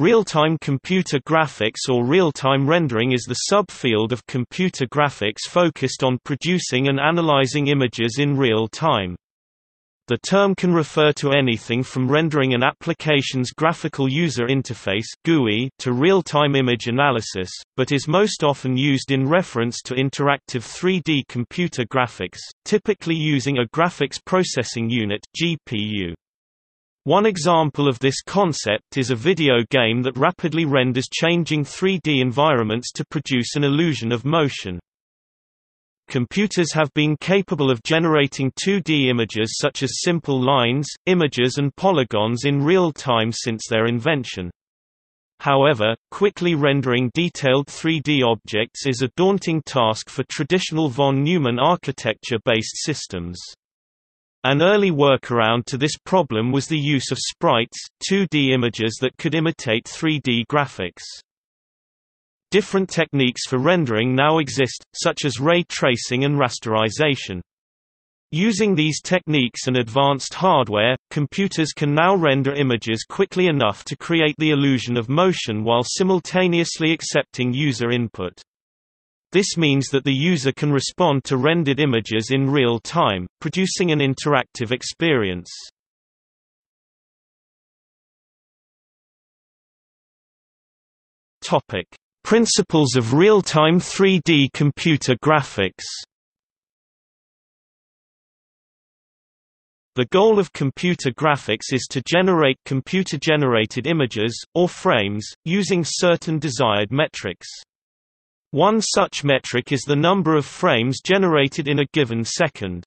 Real-time computer graphics or real-time rendering is the subfield of computer graphics focused on producing and analyzing images in real time. The term can refer to anything from rendering an application's graphical user interface (GUI) to real-time image analysis, but is most often used in reference to interactive 3D computer graphics, typically using a graphics processing unit (GPU). One example of this concept is a video game that rapidly renders changing 3D environments to produce an illusion of motion. Computers have been capable of generating 2D images such as simple lines, images and polygons in real time since their invention. However, quickly rendering detailed 3D objects is a daunting task for traditional von Neumann architecture-based systems. An early workaround to this problem was the use of sprites, 2D images that could imitate 3D graphics. Different techniques for rendering now exist, such as ray tracing and rasterization. Using these techniques and advanced hardware, computers can now render images quickly enough to create the illusion of motion while simultaneously accepting user input. This means that the user can respond to rendered images in real time, producing an interactive experience. Topic: Principles of real-time 3D computer graphics. The goal of computer graphics is to generate computer-generated images, or frames, using certain desired metrics. One such metric is the number of frames generated in a given second.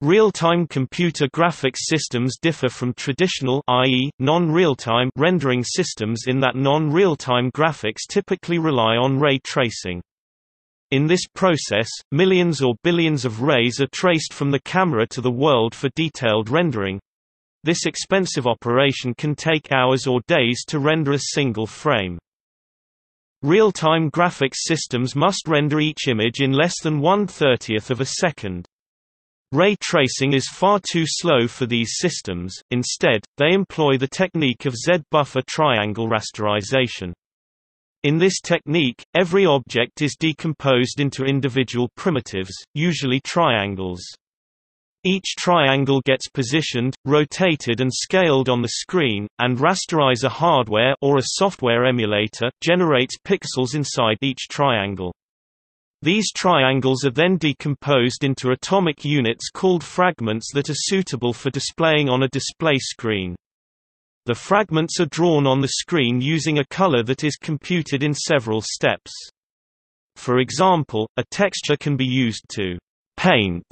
Real-time computer graphics systems differ from traditional, i.e., non-real-time rendering systems in that non-real-time graphics typically rely on ray tracing. In this process, millions or billions of rays are traced from the camera to the world for detailed rendering. This expensive operation can take hours or days to render a single frame. Real-time graphics systems must render each image in less than 1/30th of a second. Ray tracing is far too slow for these systems, instead, they employ the technique of Z-buffer triangle rasterization. In this technique, every object is decomposed into individual primitives, usually triangles. Each triangle gets positioned, rotated and scaled on the screen, and rasterizer hardware or a software emulator generates pixels inside each triangle. These triangles are then decomposed into atomic units called fragments that are suitable for displaying on a display screen. The fragments are drawn on the screen using a color that is computed in several steps. For example, a texture can be used to paint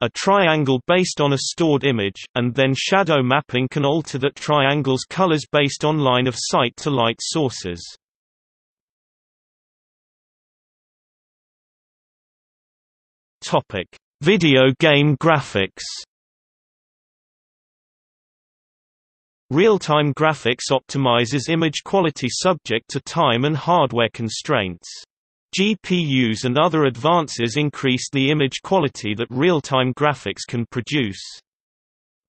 a triangle based on a stored image, and then shadow mapping can alter that triangle's colors based on line of sight to light sources. Topic: Video game graphics. Real-time graphics optimizes image quality subject to time and hardware constraints. GPUs and other advances increased the image quality that real-time graphics can produce.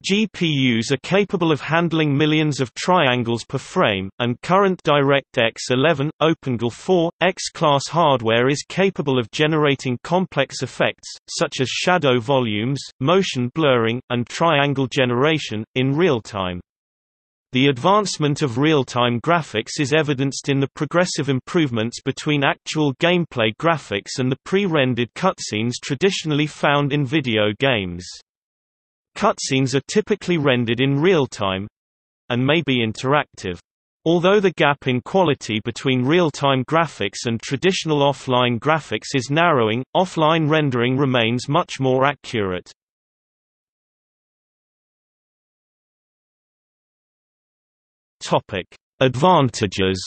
GPUs are capable of handling millions of triangles per frame, and current DirectX 11, OpenGL 4, X-class hardware is capable of generating complex effects, such as shadow volumes, motion blurring, and triangle generation, in real-time. The advancement of real-time graphics is evidenced in the progressive improvements between actual gameplay graphics and the pre-rendered cutscenes traditionally found in video games. Cutscenes are typically rendered in real-time and may be interactive. Although the gap in quality between real-time graphics and traditional offline graphics is narrowing, offline rendering remains much more accurate. Advantages.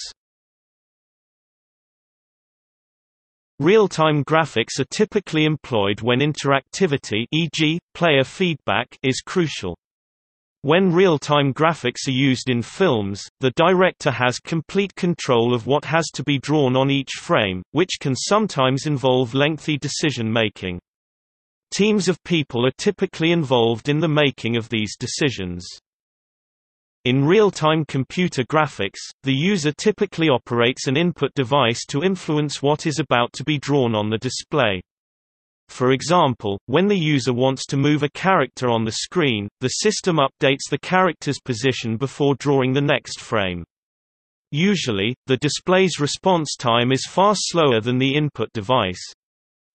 Real-time graphics are typically employed when interactivity, e.g., player feedback, is crucial. When real-time graphics are used in films, the director has complete control of what has to be drawn on each frame, which can sometimes involve lengthy decision-making. Teams of people are typically involved in the making of these decisions. In real-time computer graphics, the user typically operates an input device to influence what is about to be drawn on the display. For example, when the user wants to move a character on the screen, the system updates the character's position before drawing the next frame. Usually, the display's response time is far slower than the input device.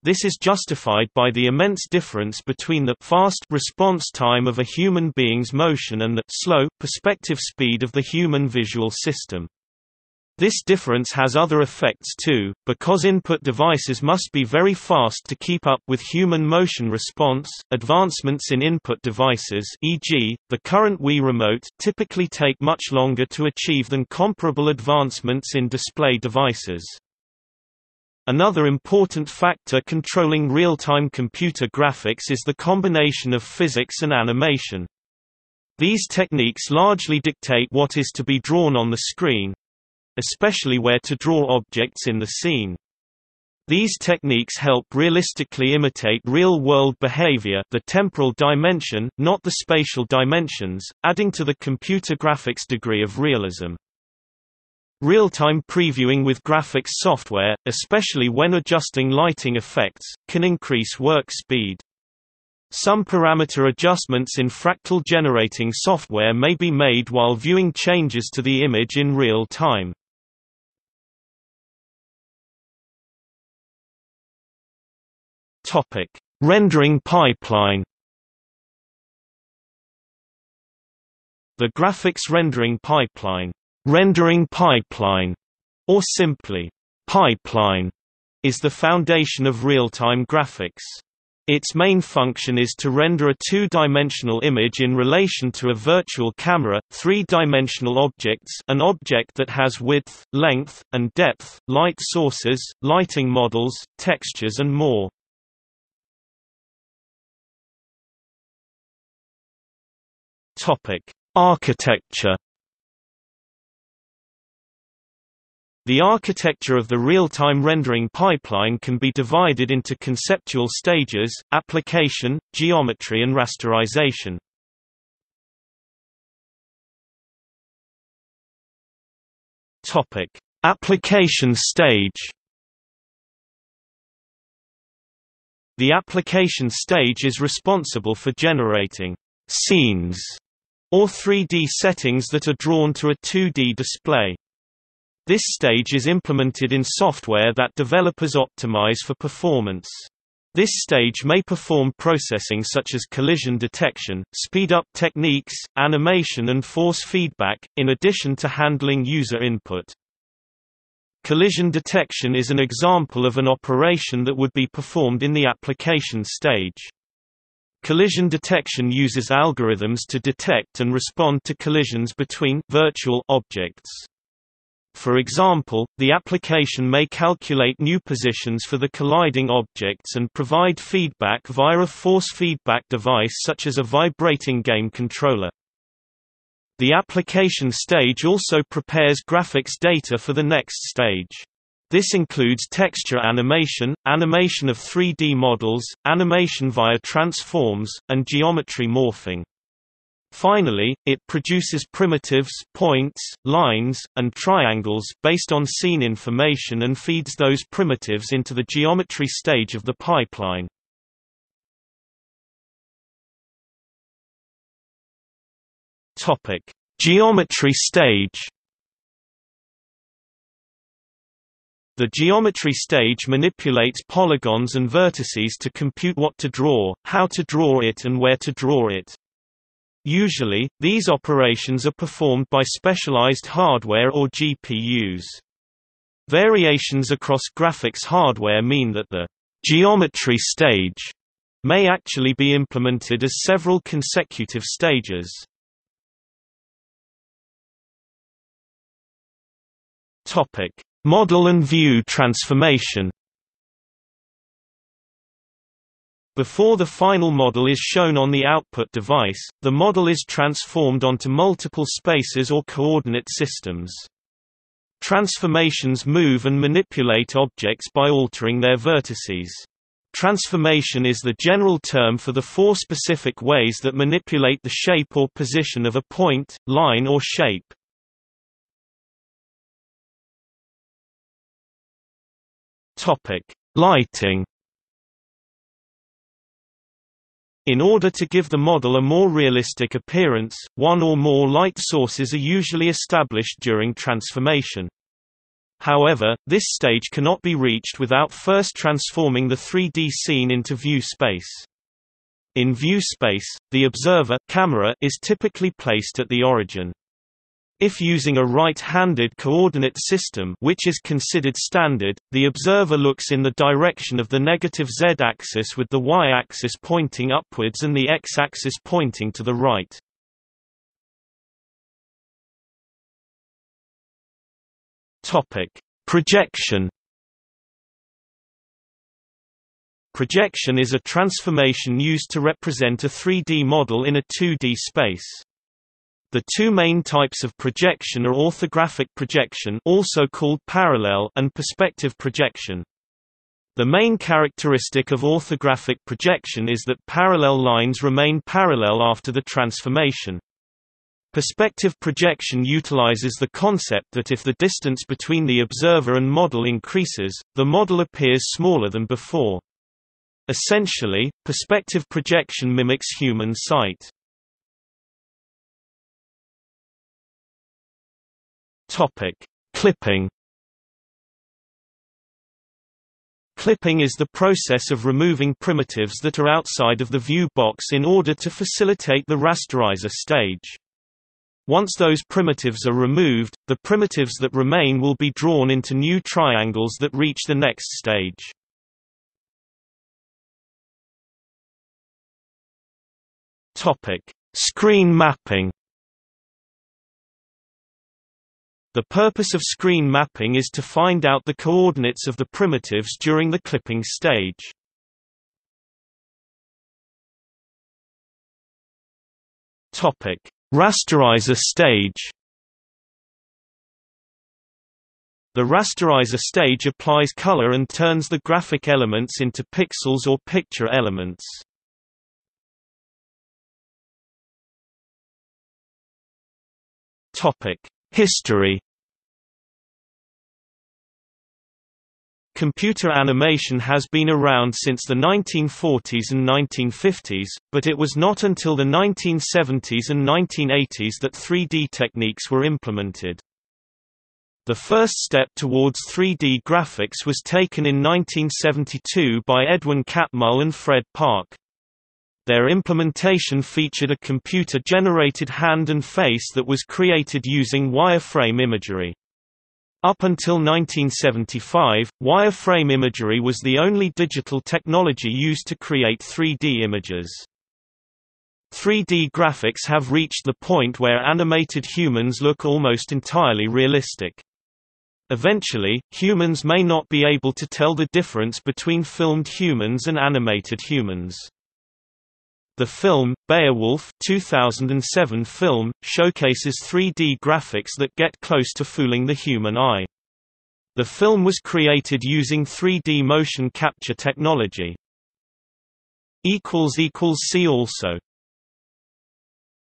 This is justified by the immense difference between the fast response time of a human being's motion and the slow perspective speed of the human visual system. This difference has other effects too, because input devices must be very fast to keep up with human motion response. Advancements in input devices, e.g., the current Wii Remote, typically take much longer to achieve than comparable advancements in display devices. Another important factor controlling real-time computer graphics is the combination of physics and animation. These techniques largely dictate what is to be drawn on the screen, especially where to draw objects in the scene. These techniques help realistically imitate real-world behavior, the temporal dimension, not the spatial dimensions, adding to the computer graphics degree of realism. Real-time previewing with graphics software, especially when adjusting lighting effects, can increase work speed. Some parameter adjustments in fractal generating software may be made while viewing changes to the image in real time. Topic: Rendering pipeline. The graphics rendering pipeline, rendering pipeline, or simply pipeline, is the foundation of real-time graphics. Its main function is to render a two-dimensional image in relation to a virtual camera, three-dimensional objects, an object that has width, length, and depth, light sources, lighting models, textures and more. Topic: Architecture. The architecture of the real-time rendering pipeline can be divided into conceptual stages, application, geometry and rasterization. Application stage. The application stage is responsible for generating «scenes» or 3D settings that are drawn to a 2D display. This stage is implemented in software that developers optimize for performance. This stage may perform processing such as collision detection, speed-up techniques, animation and force feedback, in addition to handling user input. Collision detection is an example of an operation that would be performed in the application stage. Collision detection uses algorithms to detect and respond to collisions between virtual objects. For example, the application may calculate new positions for the colliding objects and provide feedback via a force feedback device such as a vibrating game controller. The application stage also prepares graphics data for the next stage. This includes texture animation, animation of 3D models, animation via transforms, and geometry morphing. Finally, it produces primitives, points, lines, and triangles based on scene information and feeds those primitives into the geometry stage of the pipeline. Topic: Geometry stage. The geometry stage manipulates polygons and vertices to compute what to draw, how to draw it, and where to draw it. Usually, these operations are performed by specialized hardware or GPUs. Variations across graphics hardware mean that the geometry stage may actually be implemented as several consecutive stages. Topic: Model and view transformation. Before the final model is shown on the output device, the model is transformed onto multiple spaces or coordinate systems. Transformations move and manipulate objects by altering their vertices. Transformation is the general term for the four specific ways that manipulate the shape or position of a point, line or shape. Lighting. In order to give the model a more realistic appearance, one or more light sources are usually established during transformation. However, this stage cannot be reached without first transforming the 3D scene into view space. In view space, the observer camera is typically placed at the origin. If using a right-handed coordinate system, which is considered standard, the observer looks in the direction of the negative z-axis with the y-axis pointing upwards and the x-axis pointing to the right. Topic: Projection. Projection is a transformation used to represent a 3D model in a 2D space. The two main types of projection are orthographic projection, also called parallel, and perspective projection. The main characteristic of orthographic projection is that parallel lines remain parallel after the transformation. Perspective projection utilizes the concept that if the distance between the observer and model increases, the model appears smaller than before. Essentially, perspective projection mimics human sight. Clipping. Clipping is the process of removing primitives that are outside of the view box in order to facilitate the rasterizer stage. Once those primitives are removed, the primitives that remain will be drawn into new triangles that reach the next stage. Screen mapping. The purpose of screen mapping is to find out the coordinates of the primitives during the clipping stage. Topic: Rasterizer stage. The rasterizer stage applies color and turns the graphic elements into pixels or picture elements. Topic: History. Computer animation has been around since the 1940s and 1950s, but it was not until the 1970s and 1980s that 3D techniques were implemented. The first step towards 3D graphics was taken in 1972 by Edwin Catmull and Fred Parke. Their implementation featured a computer-generated hand and face that was created using wireframe imagery. Up until 1975, wireframe imagery was the only digital technology used to create 3D images. 3D graphics have reached the point where animated humans look almost entirely realistic. Eventually, humans may not be able to tell the difference between filmed humans and animated humans. The film, Beowulf 2007 film, showcases 3D graphics that get close to fooling the human eye. The film was created using 3D motion capture technology. == See also